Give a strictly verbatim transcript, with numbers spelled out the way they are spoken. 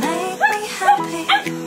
make me happy.